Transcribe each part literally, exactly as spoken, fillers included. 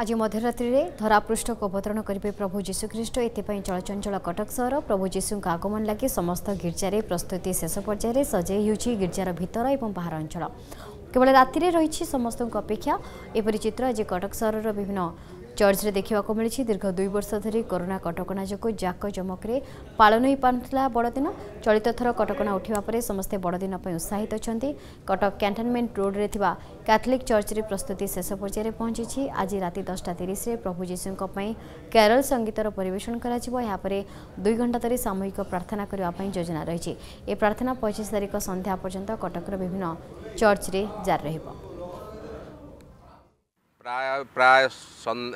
आज मध्यरात्रि में धरापृष्ठ को अवतरण करेंगे प्रभु जीशुख्रीस्ट। एपाई चलचंचल कटक सहर प्रभु जीशु आगमन लगे समस्त गिर्जार प्रस्तुति शेष पर्यायर सजाई होगी गिर्जार भितर और बाहर अंचल। केवल राति रही समस्त अपेक्षा एपरि चित्र आज कटक सहर विभिन्न चर्च रे देखा मिली। दीर्घ दुई वर्ष धरी कोरोना कटकणा जो जाक जमक पालन हो पाला बड़दिन चलित थर कटकणा उठा पर समस्ते बड़दिन उत्साहित अच्छा। कटक कैंटनमेंट रोड रे थिबा कैथोलिक चर्च रे प्रस्तुति शेष पर्यायर पहुंची। आज रात दसटा तीस प्रभु जीशु कैरल संगीतर परेषण दुई घंटा धरी सामूहिक प्रार्थना करने योजना रही। ए प्रार्थना पच्चीस तारीख संध्या पर्यंत कटक विभिन्न चर्च रे जारी रहिबो। प्राय प्राय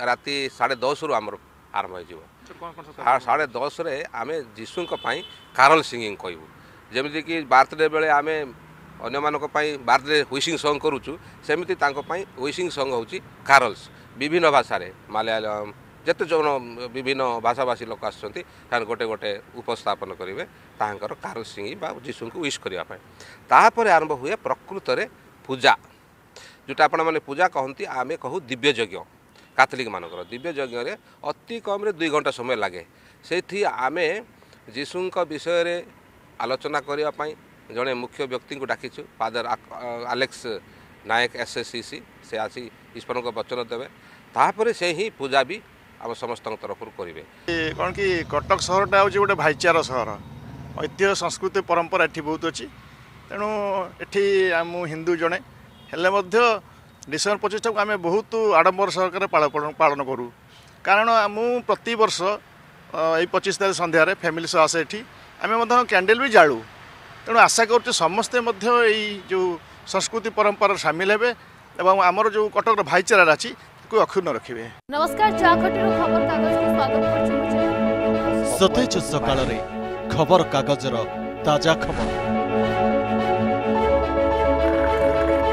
राति साढ़े दस रु आम आरम्भ हो साढ़े दस रे आम जीशु कारल सिंगिंग कहूँ जमीती कि बर्थडे बेले आम अगर बर्थडे व्विशिंग सॉन्ग करूचु सेमती व्विशिंग सॉन्ग होची कारल्स विभिन्न भाषा मलयालम जिते जो विभिन्न भाषाभाषी लोक आसछंती गोटे गोटे उपस्थापन करेंगे तांकर कारल सिंगिंग जीशु को विश करने। तापर आरंभ हुए प्रकृत रे पूजा जोटा आपण मैंने पूजा कहती आम कहूँ दिव्य यज्ञ। कैथोलिक मानकर दिव्य यज्ञ अति कम दुई घंटा समय लगे से आम जीशु विषय में आलोचना करने जड़े मुख्य व्यक्ति को डाकिचु father Alex Nayak S S C C से आसी ईश्वर को वचन देवे। तापर से ही पूजा भी आम समस्त तरफ करेंगे कौन कि कटक सहरटा हूँ गोटे भाईचार सहर ऐतिह्य संस्कृति परंपरा ये बहुत अच्छी तेणु ये आम हिंदू जड़े हेल्ले डिसेम्बर पच्चीस को आम बहुत आडम्बर सहकार पालन करूँ कारण मु प्रति वर्ष ये पच्चीस तारीख संध्यार फैमिली सह आसे ये आम कैंडल भी जालू तेणु आशा कर समस्ते जो संस्कृति परंपरा सामिल हे और आमर जो कटक भाईचारा अच्छी अक्षुण्ण रखिए। सतेज सकाल खबर कागजर ताजा खबर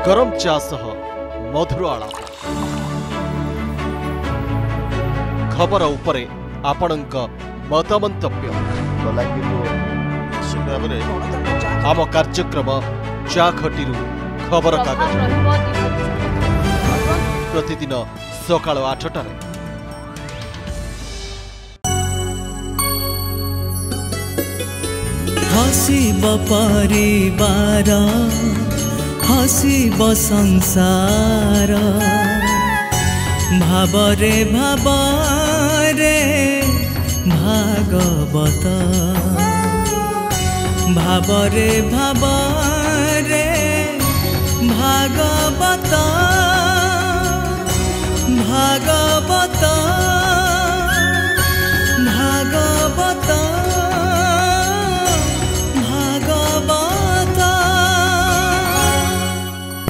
गरम चा सह मधुर आलाप खबर उपरे आपणंका मत मंतव्य आम कार्यक्रम चा खटीरू खबर कागज प्रतिदिन सकाळ आठटार। हसीब संसार भावरे भावरे भागवत भावरे भावरे भागवत भागवत भागवत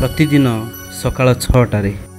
प्रतिदिन सकाळ छटारे।